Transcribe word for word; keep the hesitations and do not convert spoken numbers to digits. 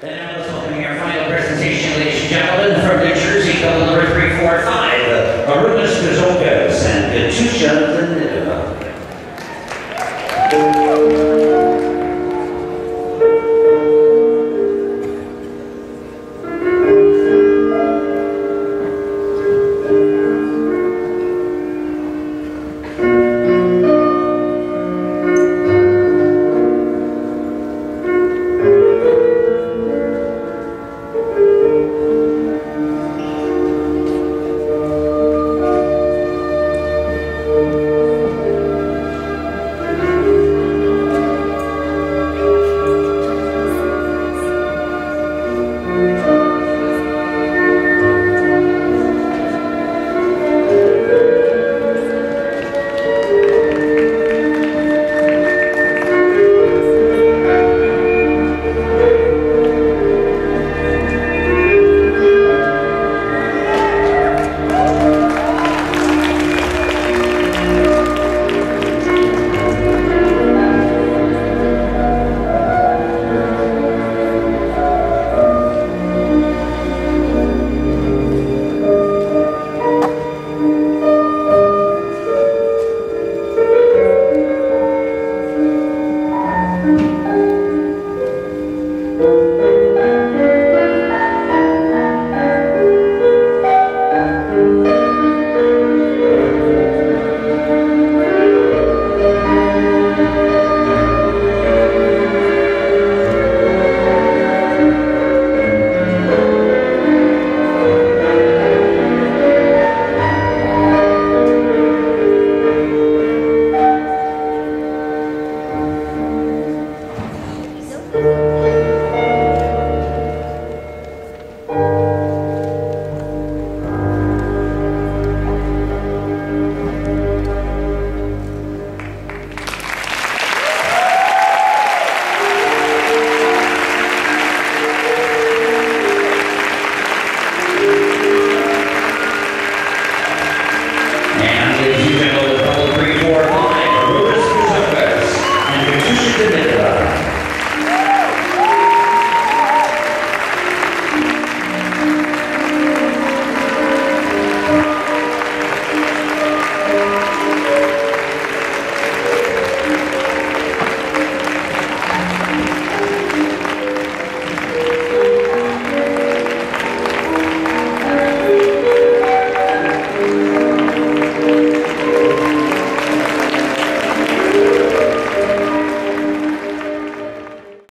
And now let's welcome our final presentation, ladies and gentlemen, from New Jersey, couple number three forty-five, Arunus Kazokos and Katusha Lindenova. Thank you.